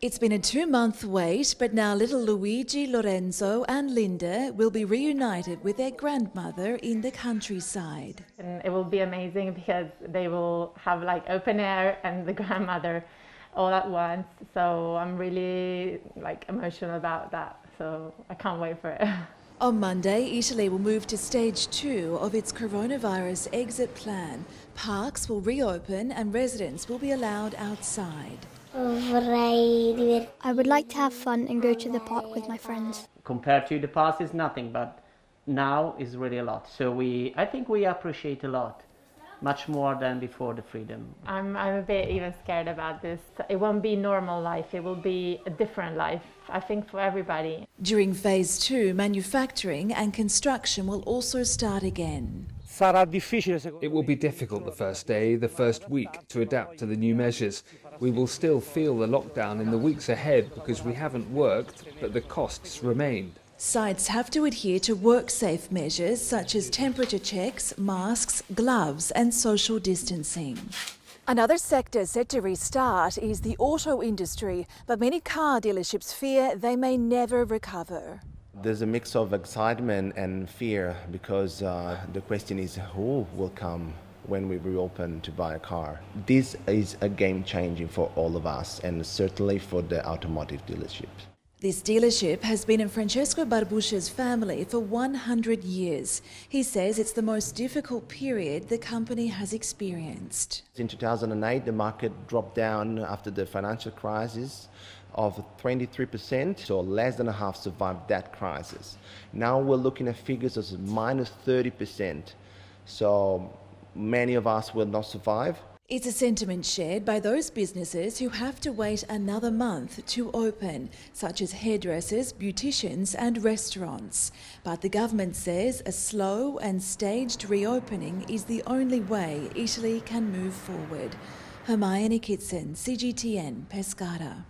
It's been a 2-month wait, but now little Luigi, Lorenzo and Linda will be reunited with their grandmother in the countryside. And it will be amazing because they will have like open air and the grandmother all at once. So I'm really like emotional about that. So I can't wait for it. On Monday, Italy will move to stage 2 of its coronavirus exit plan. Parks will reopen and residents will be allowed outside. I would like to have fun and go to the park with my friends. Compared to the past is nothing, but now is really a lot. So I think we appreciate a lot, much more than before the freedom. I'm a bit even scared about this. It won't be normal life, it will be a different life, I think, for everybody. During phase 2, manufacturing and construction will also start again. It will be difficult the first day, the first week, to adapt to the new measures. We will still feel the lockdown in the weeks ahead because we haven't worked, but the costs remained. Sites have to adhere to work-safe measures such as temperature checks, masks, gloves and social distancing. Another sector set to restart is the auto industry, but many car dealerships fear they may never recover. There's a mix of excitement and fear because the question is who will come when we reopen to buy a car. This is a game changer for all of us and certainly for the automotive dealerships. This dealership has been in Francesco Barbuscia's family for 100 years. He says it's the most difficult period the company has experienced. In 2008, the market dropped down after the financial crisis of 23%, so less than half survived that crisis. Now we're looking at figures as minus 30%, so many of us will not survive. It's a sentiment shared by those businesses who have to wait another month to open, such as hairdressers, beauticians and restaurants. But the government says a slow and staged reopening is the only way Italy can move forward. Hermione Kitson, CGTN, Pescara.